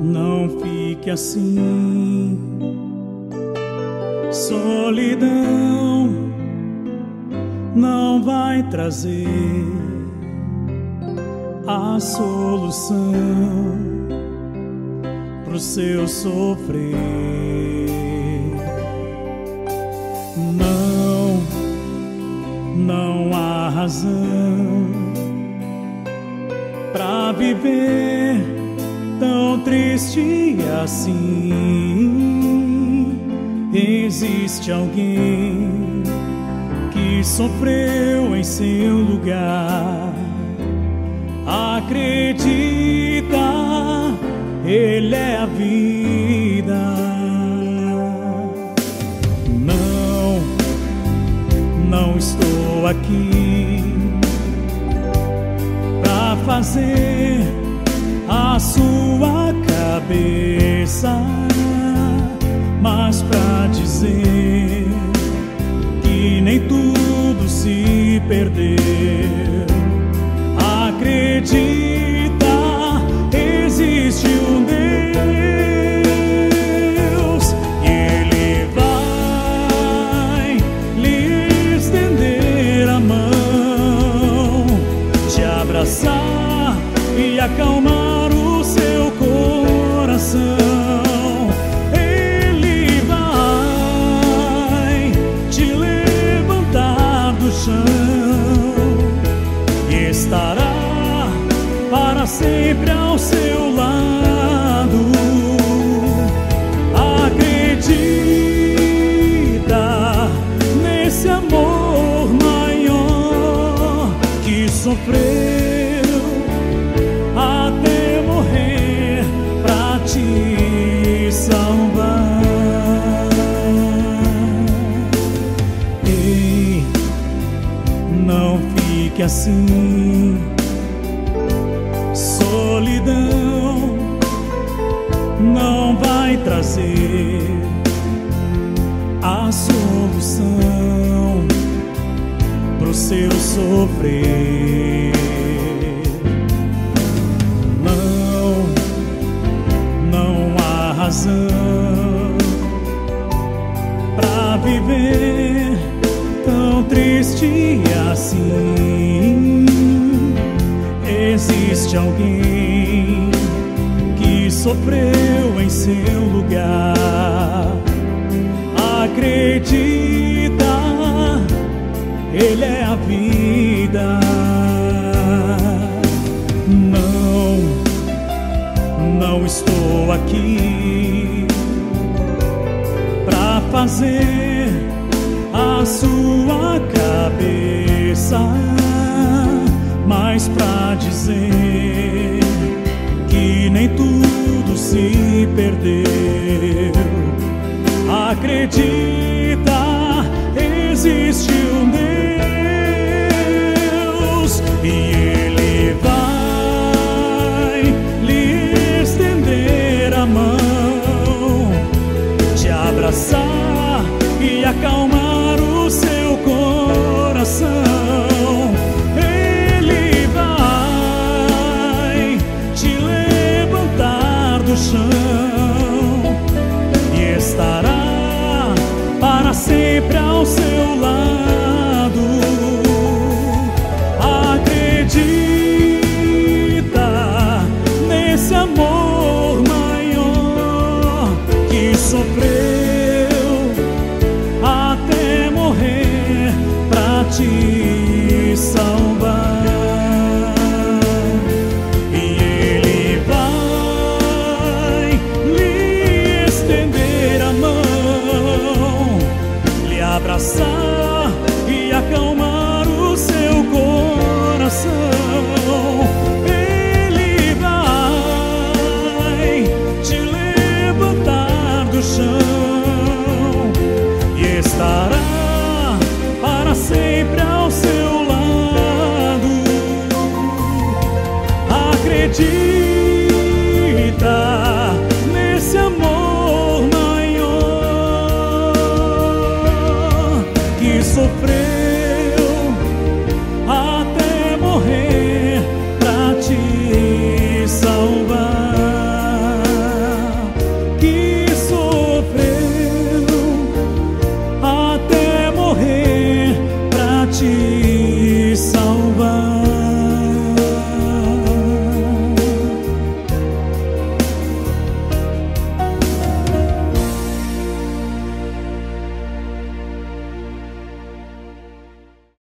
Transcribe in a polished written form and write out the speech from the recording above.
Não fique assim, solidão não vai trazer a solução pro seu sofrer. Não há razão pra viver tão triste assim. Existe alguém que sofreu em seu lugar. Acredita, ele é a vida. Não estou aqui pra fazer a sua cabeça, mas pra dizer que nem tudo se perdeu. Acredita, existe um Deus e Ele vai lhe estender a mão, te abraçar e acalmar seu coração. Ele vai te levantar do chão e estará para sempre ao seu lado. Acredita nesse amor maior que sofreu te salvar. Ei, não fique assim, solidão não vai trazer a solução pro seu sofrer. Pra viver tão triste assim, existe alguém que sofreu em seu lugar. Acredita, ele é a vida. Não estou aqui pra fazer a sua cabeça, mas pra dizer que nem tudo se perdeu. Acredita, existe um Deus e Ele vai e acalmar o seu coração. Ele vai te levantar do chão e estará para sempre ao seu lado. Acredita nesse amor maior que sofreu te salvar, e Ele vai lhe estender a mão, lhe abraçar e acalmar o seu coração. Ele vai te levantar do chão e estará sempre ao seu lado. Acredite.